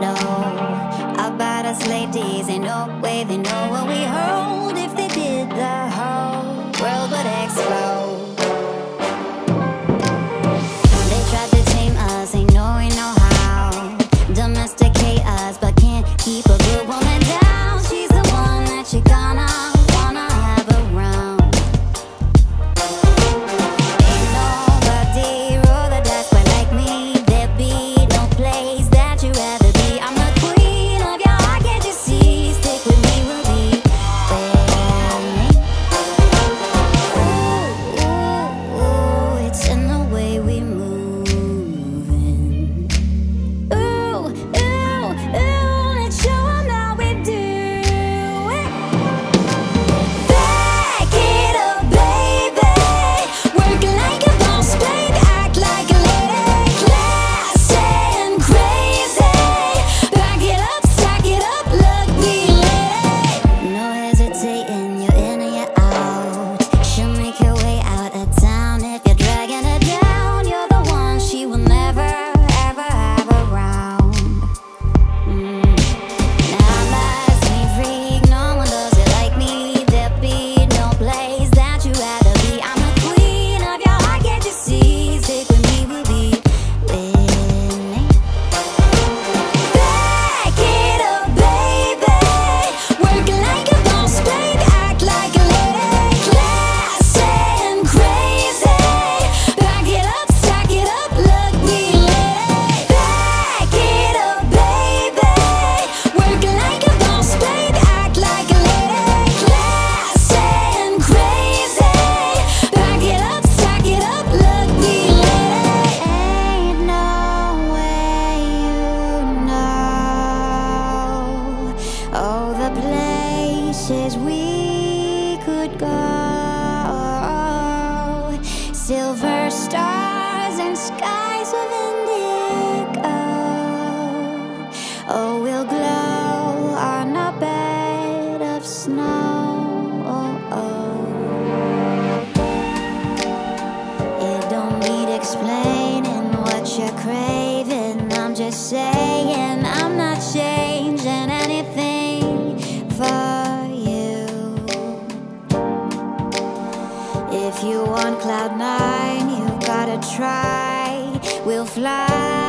No, all about us ladies, ain't no way they know what we hold. If they did, the whole world would explode. They tried to tame us, ain't knowing no how. Domesticate us, but can't keep a good woman down. She's the one that you're gonna wanna have around. Ain't nobody roll the dice quite like me. There be no place that you'd rather be. I'm the queen of your heart, can't you see? Stick with me, we'll be family. Ooh, ooh, ooh, it's in the way we move. Oh, the places we could go, silver stars and skies of indigo. Oh, we'll glow on a bed of snow. Oh, oh. It don't need explaining what you're craving. I'm just saying I'm not changing anything for you. If you want cloud nine, you've gotta try. We'll fly.